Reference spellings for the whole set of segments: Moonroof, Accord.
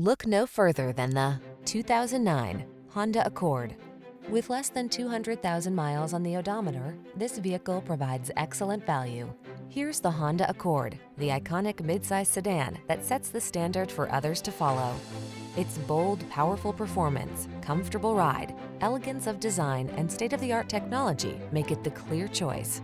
Look no further than the 2009 Honda Accord. With less than 200,000 miles on the odometer, this vehicle provides excellent value. Here's the Honda Accord, the iconic midsize sedan that sets the standard for others to follow. Its bold, powerful performance, comfortable ride, elegance of design, and state-of-the-art technology make it the clear choice.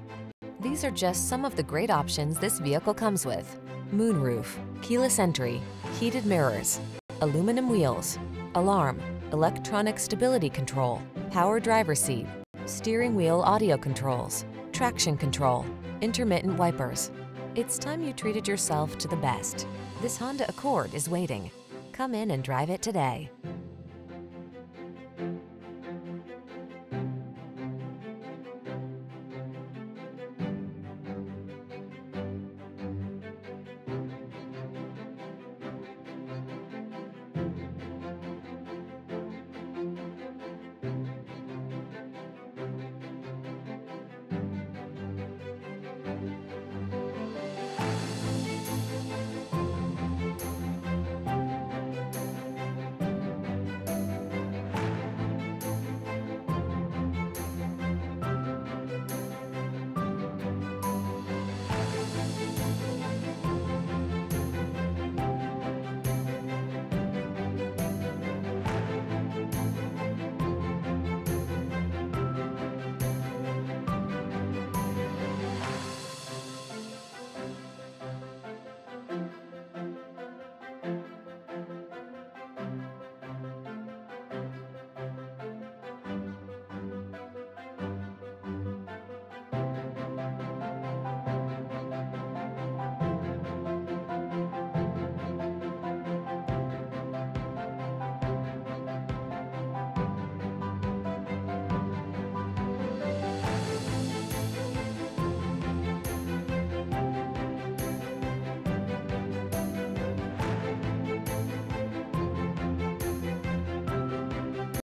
These are just some of the great options this vehicle comes with: moonroof, keyless entry, heated mirrors, aluminum wheels, alarm, electronic stability control, power driver's seat, steering wheel audio controls, traction control, intermittent wipers. It's time you treated yourself to the best. This Honda Accord is waiting. Come in and drive it today.